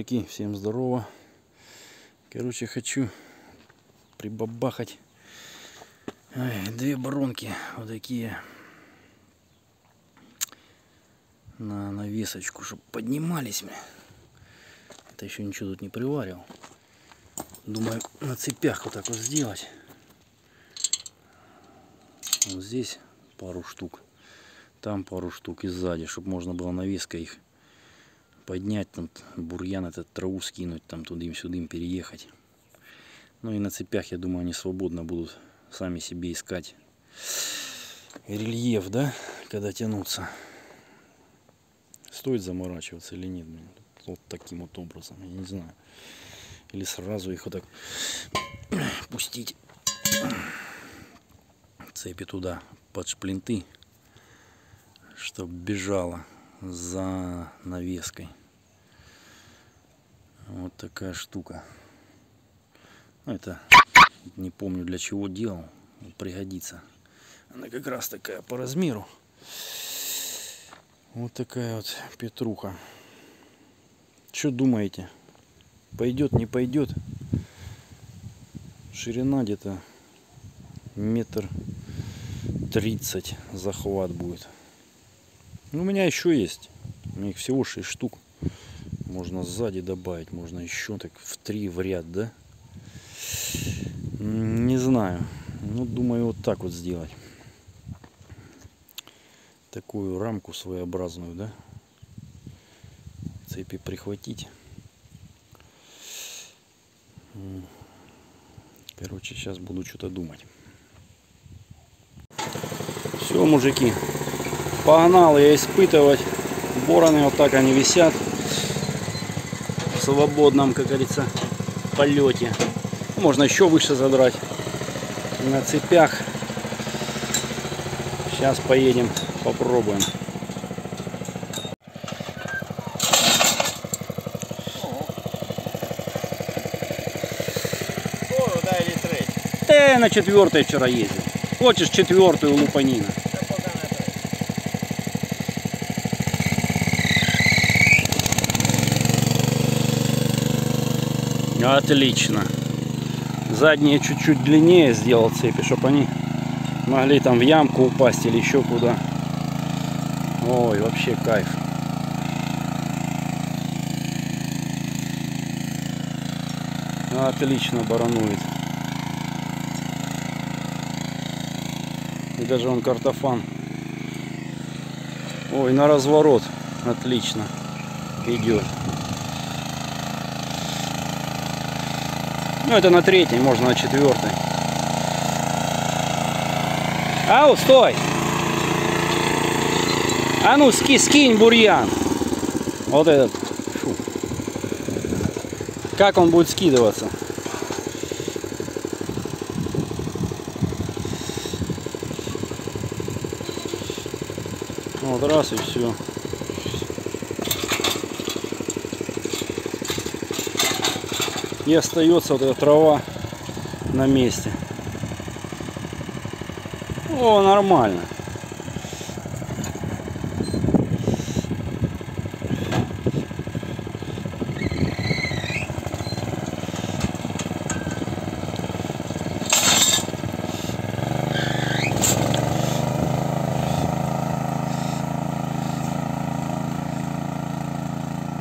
мужики, всем здорово. Короче, хочу прибабахать две баронки вот такие на навесочку, чтобы поднимались мне. Это еще ничего тут не приварил. Думаю, на цепях вот так вот сделать. Вот здесь пару штук, там пару штук и сзади, чтобы можно было навеской их поднять, там бурьян этот, траву скинуть, там тудым-сюдым переехать. Ну и на цепях, я думаю, они свободно будут сами себе искать рельеф, да, когда тянутся. Стоит заморачиваться или нет? Вот таким вот образом, я не знаю. Или сразу их вот так пустить. Цепи туда, под шплинты, чтобы бежала за навеской. Вот такая штука. Это не помню, для чего делал. Пригодится. Она как раз такая по размеру. Вот такая вот петруха. Что думаете? Пойдет, не пойдет? Ширина где-то 1,30 м захват будет. Ну, у меня еще есть. У них всего 6 штук. Можно сзади добавить. Можно еще так в 3 в ряд, да? Не знаю. Ну, думаю, вот так вот сделать. Такую рамку своеобразную, да? Цепи прихватить. Короче, сейчас буду что-то думать. Все, мужики, погнал я испытывать. Бороны вот так они висят в свободном, как говорится, полете. Можно еще выше задрать на цепях. Сейчас поедем, попробуем. Ты на 4-й вчера ездил. Хочешь 4-ю Лупанина? Отлично. Задние чуть-чуть длиннее сделал цепи, чтобы они могли там в ямку упасть или еще куда. Ой, вообще кайф. Отлично баранует. И даже он картофан. Ой, на разворот отлично идет. Ну, это на 3-й, можно на 4-й. Ау, стой! А ну, скинь бурьян. Вот этот. Фу. Как он будет скидываться? Вот раз и все. И остается вот эта трава на месте. О, нормально.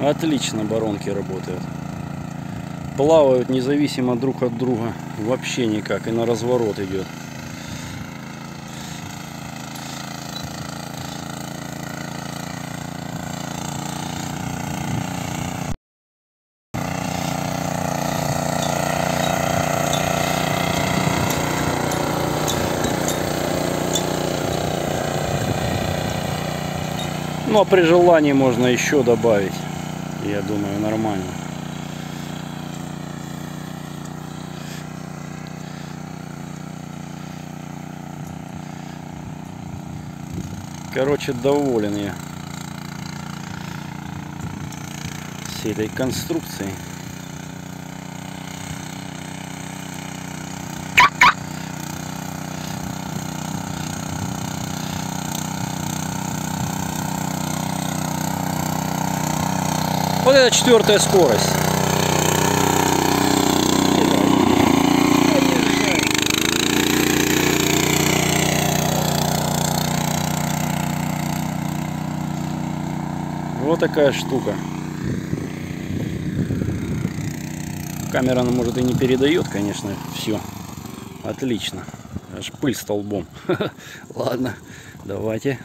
Отлично баронки работают. Плавают независимо друг от друга. Вообще никак. И на разворот идет. Ну а при желании можно еще добавить. Я думаю, нормально. Короче, доволен я всей этой конструкцией. Вот это четвертая скорость. Вот такая штука. Камера, она, может, и не передает, конечно, все. Отлично. Аж пыль столбом. Ладно, давайте.